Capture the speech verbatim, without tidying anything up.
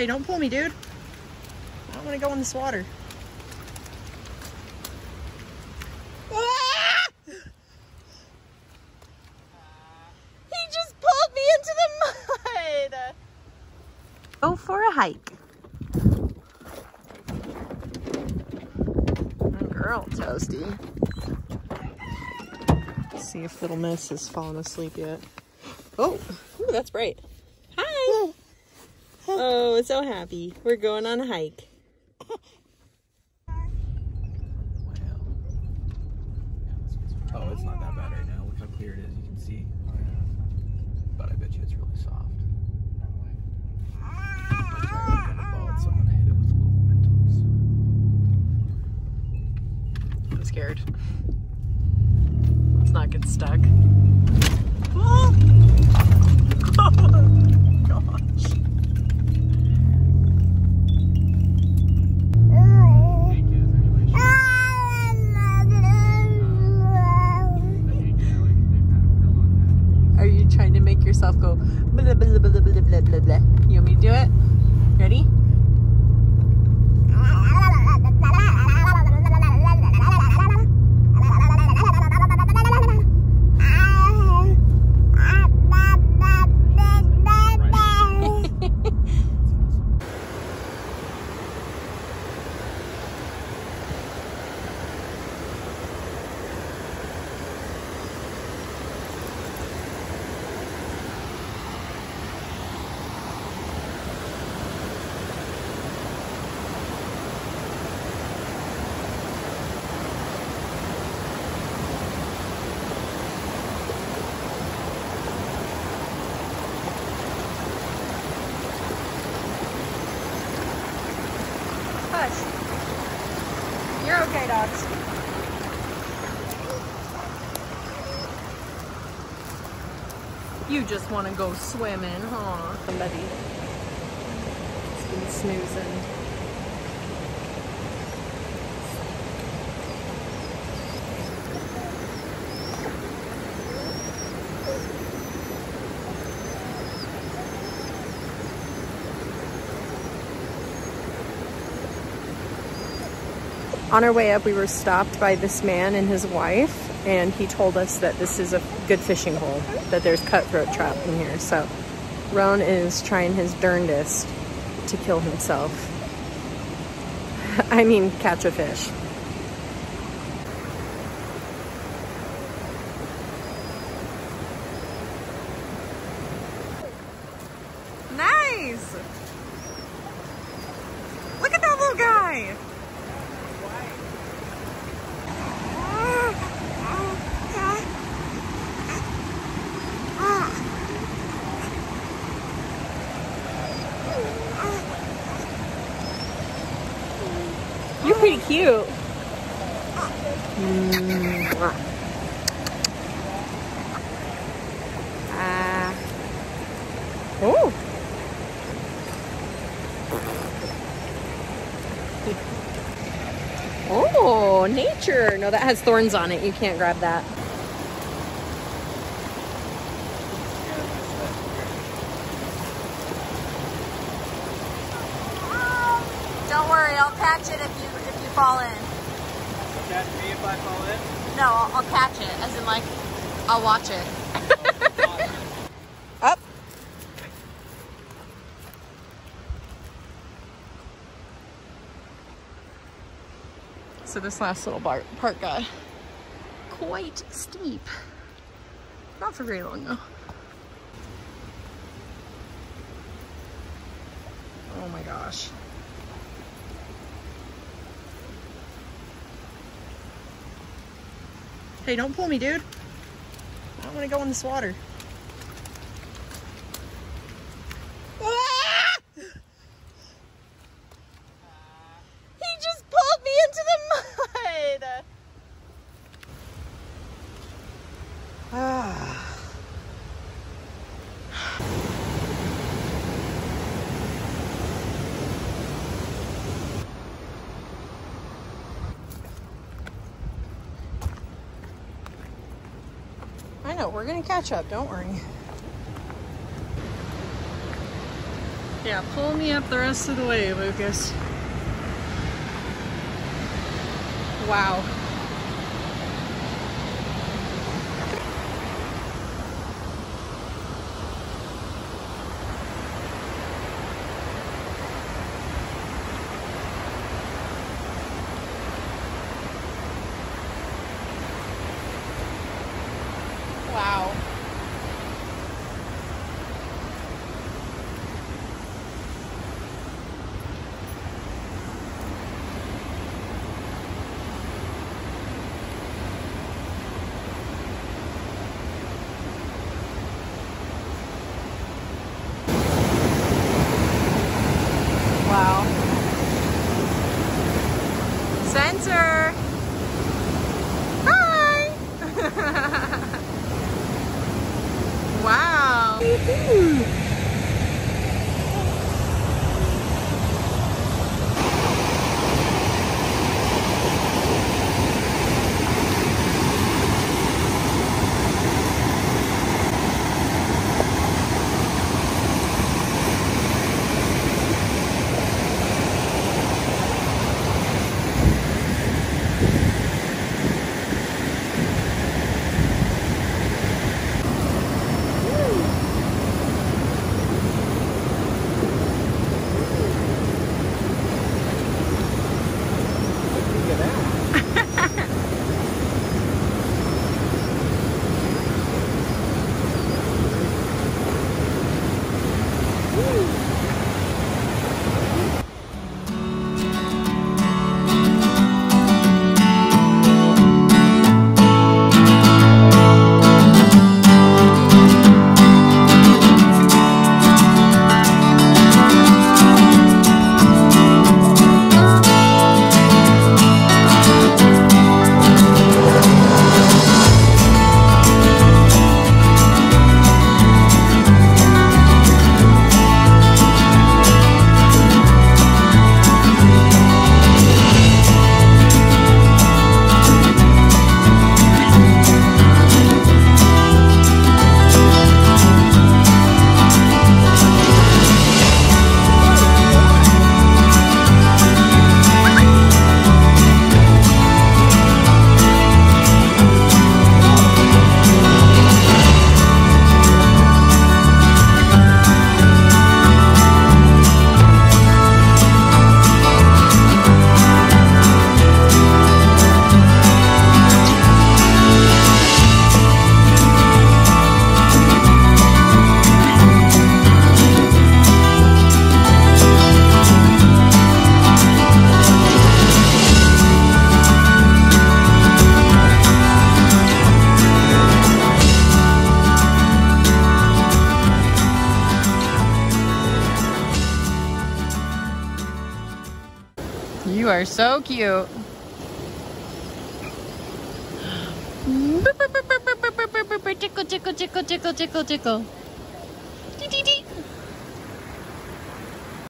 Okay, don't pull me, dude. I don't want to go in this water. Ah! He just pulled me into the mud. Go for a hike. Girl, Toasty. Let's see if little miss has fallen asleep yet. Oh, ooh, that's bright. Hi. Oh, so happy. We're going on a hike. Oh, it's not that bad right now. Look how clear it is. You can see. But I bet you it's really soft. Scared. Let's not get stuck. Oh! Oh gosh. Are you trying to make yourself go blah blah blah blah blah blah blah blah? You want me to do it? Ready? You're okay, dogs. You just want to go swimming, huh? Somebody's been snoozing. On our way up, we were stopped by this man and his wife, and he told us that this is a good fishing hole, that there's cutthroat trout in here. So Roan is trying his darndest to kill himself. I mean, catch a fish. Nice! Look at that little guy! You're pretty cute. Uh, oh. Oh, nature. No, that has thorns on it. You can't grab that. Don't worry, I'll catch it if you if you fall in. You'll catch me if I fall in? No, I'll, I'll catch it, as in like, I'll watch it. Up. So this last little part got quite steep. Not for very long though. Oh my gosh. Hey, don't pull me, dude. I don't want to go in this water. Ah! He just pulled me into the mud. Ah. I know, we're gonna catch up, don't worry. Yeah, pull me up the rest of the way, Lucas. Wow. Wow. Wow. Sensor. Hi. Wow. Woo-hoo. You are so cute. Tickle, tickle, tickle, tickle, tickle, tickle.